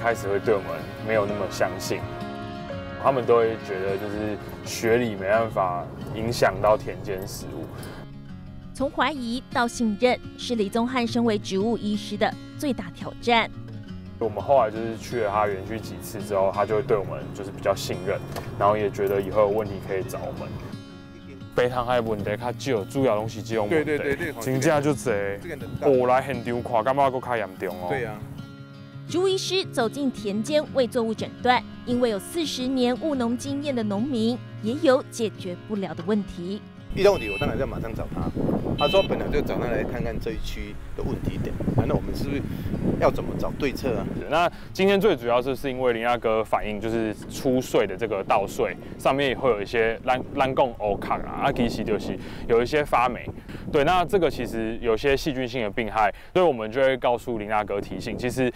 开始会对我们没有那么相信，他们都会觉得就是学理没办法影响到田间食物。从怀疑到信任，是李宗翰身为植物医师的最大挑战。 我们后来就是去了他园区几次之后，他就会对我们就是比较信任，然后也觉得以后有问题可以找我们。北塘海问题较少，主要拢是这种问题。对，真正就多。后来现场看，感觉搁较严重哦。对啊。植物医师走进田间为作物诊断，因为有40年务农经验的农民也有解决不了的问题。遇到问题，我当然要马上找他。他说本来就找他来看看这一区的问题点，那我们是不是？ 要怎么找对策啊？那今天最主要是因为林大哥反映，就是出税的这个稻穗上面也会有一些蓝贡欧卡啊，其实就是有一些发霉。对，那这个其实有些细菌性的病害，所以我们就会告诉林大哥提醒，其实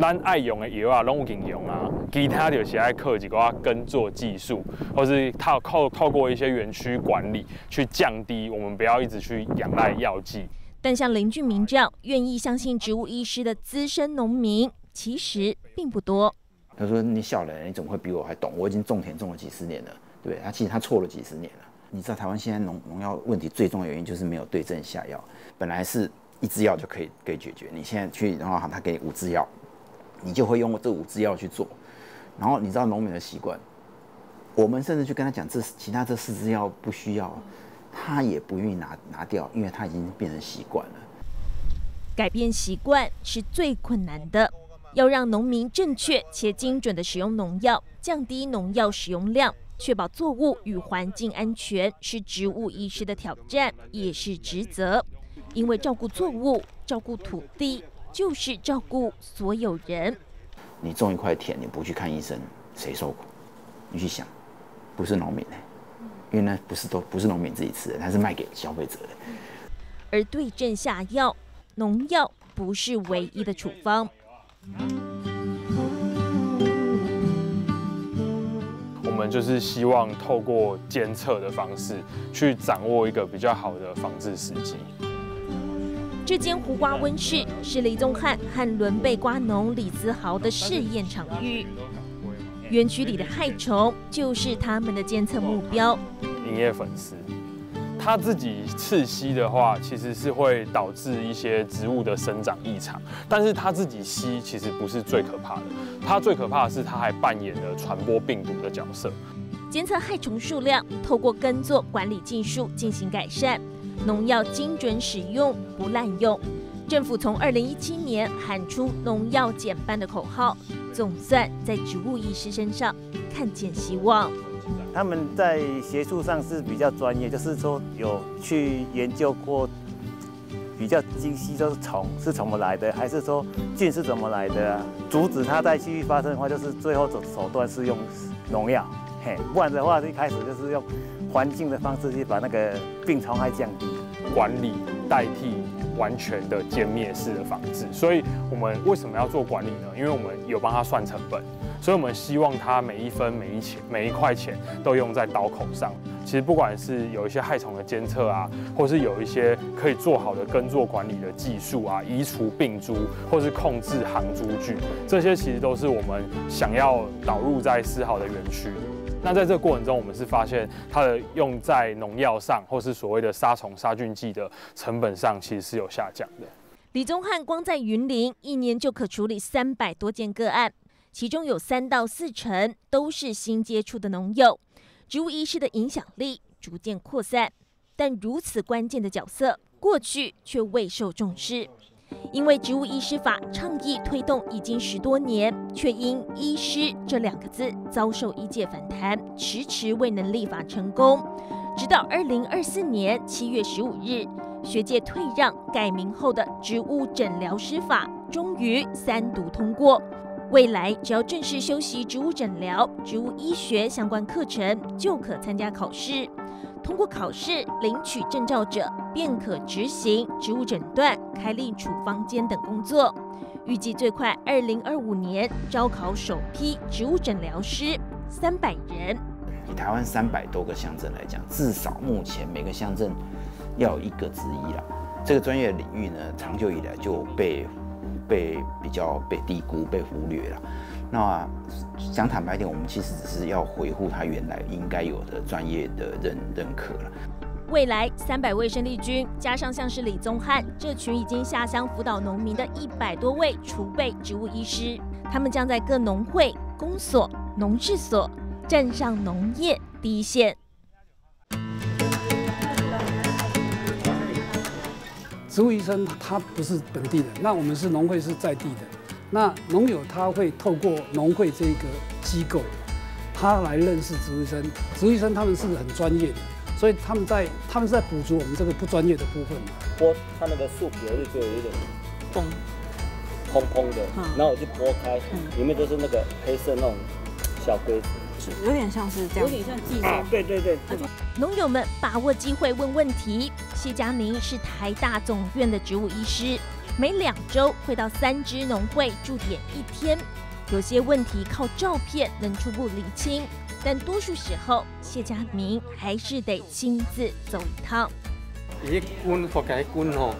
咱爱用的药啊，拢有应用啊，其他就是爱靠几个耕作技术，或是透过一些园区管理去降低，我们不要一直去仰赖药剂。 但像林俊明这样愿意相信植物医师的资深农民，其实并不多。他说：“你小人，你怎么会比我还懂？我已经种田种了几十年了，对不对？”他其实他错了几十年了。你知道台湾现在农药问题最重要的原因就是没有对症下药。本来是一支药就可以解决，你现在去然后他给你5支药，你就会用这5支药去做。然后你知道农民的习惯，我们甚至去跟他讲其他这4支药不需要。 他也不愿意拿掉，因为他已经变成习惯了。改变习惯是最困难的，要让农民正确且精准的使用农药，降低农药使用量，确保作物与环境安全，是植物医师的挑战，也是职责。因为照顾作物、照顾土地，就是照顾所有人。你种一块田，你不去看医生，谁受苦？你去想，不是农民欸。 因为呢，不是农民自己吃的，它是卖给消费者的。而对症下药，农药不是唯一的处方。我们就是希望透过监测的方式，去掌握一个比较好的防治时机。这间胡瓜温室是李宗翰和伦贝瓜农李子豪的试验场域。 园区里的害虫就是他们的监测目标。营业粉虱，它自己刺吸的话，其实是会导致一些植物的生长异常。但是它自己吸其实不是最可怕的，它最可怕的是它还扮演了传播病毒的角色。监测害虫数量，透过耕作管理技术进行改善，农药精准使用，不滥用。 政府从2017年喊出“农药减半”的口号，总算在植物医师身上看见希望。他们在学术上是比较专业，就是说有去研究过比较精细，就是虫是怎么来的，还是说菌是怎么来的、啊，阻止它再继续发生的话，就是最后手段是用农药。嘿，不然的话，一开始就是用环境的方式去把那个病虫害降低，管理代替。 完全的歼灭式的防治，所以我们为什么要做管理呢？因为我们有帮他算成本，所以我们希望他每一分、每一块钱都用在刀口上。其实不管是有一些害虫的监测啊，或是有一些可以做好的耕作管理的技术啊，移除病株或是控制行株菌，这些其实都是我们想要导入在丝毫的园区。 那在这个过程中，我们是发现它的用在农药上，或是所谓的杀虫杀菌剂的成本上，其实是有下降的。李宗翰光在云林一年就可处理300多件个案，其中有3到4成都是新接触的农药。植物医师的影响力逐渐扩散，但如此关键的角色，过去却未受重视。 因为植物医师法倡议推动已经10多年，却因“医师”这2个字遭受医界反弹，迟迟未能立法成功。直到2024年7月15日，学界退让改名后的《植物诊疗师法》终于3读通过。未来只要正式修习植物诊疗、植物医学相关课程，就可参加考试。 通过考试领取证照者，便可执行植物诊断、开立处方笺等工作。预计最快2025年招考首批植物诊疗师300人。以台湾300多个乡镇来讲，至少目前每个乡镇要有1个之一啦。这个专业领域呢，长久以来就被比较被低估、被忽略了。那讲坦白一点，我们其实只是要回复它原来应该有的专业的认可了。 未来300位生力军，加上像是李宗翰这群已经下乡辅导农民的100多位储备植物医师，他们将在各农会、公所、农治所站上农业第一线。植物医生他不是本地人，那我们是农会是在地的，那农友他会透过农会这个机构，他来认识植物医生，植物医生他们是很专业的。 所以他们是在补足我们这个不专业的部分。剥他们的树皮就只有一点蓬的，然后我就剥开，里面都是那个黑色那种小龟子，是有点像是这样，有点像寄生。对对对。农友们把握机会问问题。谢佳明是台大总院的植物医师，每2周会到3支农会驻点1天，有些问题靠照片能初步厘清。 但多数时候，谢佳明还是得亲自走一趟。一根或者一根吼，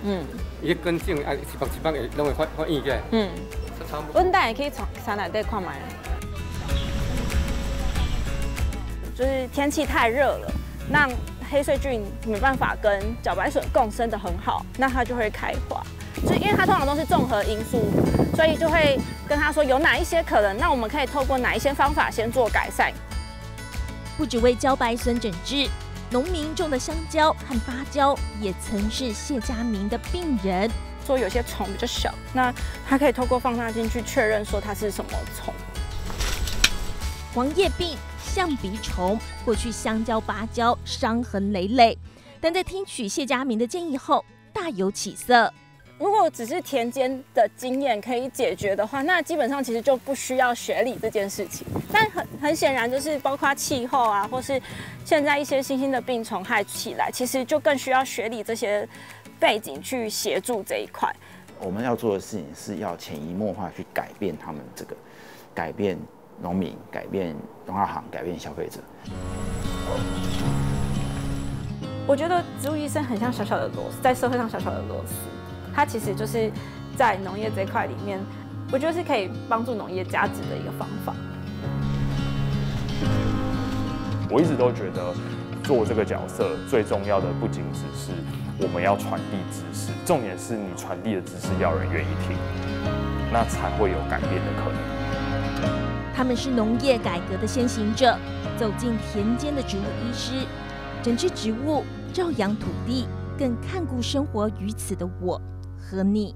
一根种啊，一包的拢会发硬个。阮等下可以从山内底看卖。就是天气太热了，让黑穗菌没办法跟茭白笋共生的很好，那它就会开花。所以，因为它通常都是综合因素，所以就会跟他说有哪一些可能，那我们可以透过哪一些方法先做改善。 不只为茭白笋诊治，农民种的香蕉和芭蕉也曾是谢佳明的病人。说有些虫比较小，那他可以透过放大镜去确认说它是什么虫。黄叶病、象鼻虫，过去香蕉、芭蕉伤痕累累，但在听取谢佳明的建议后，大有起色。 如果只是田间的经验可以解决的话，那基本上其实就不需要学理这件事情。但很显然，就是包括气候啊，或是现在一些新兴的病虫害起来，其实就更需要学理这些背景去协助这一块。我们要做的事情是要潜移默化去改变他们这个，改变农民，改变农药行，改变消费者。我觉得植物医生很像小小的螺丝，在社会上小小的螺丝。 它其实就是在农业这一块里面，我觉得是可以帮助农业价值的一个方法。我一直都觉得，做这个角色最重要的不仅只是我们要传递知识，重点是你传递的知识要人愿意听，那才会有改变的可能。他们是农业改革的先行者，走进田间的植物医师，整治植物，照养土地，更看顾生活于此的我。 和你。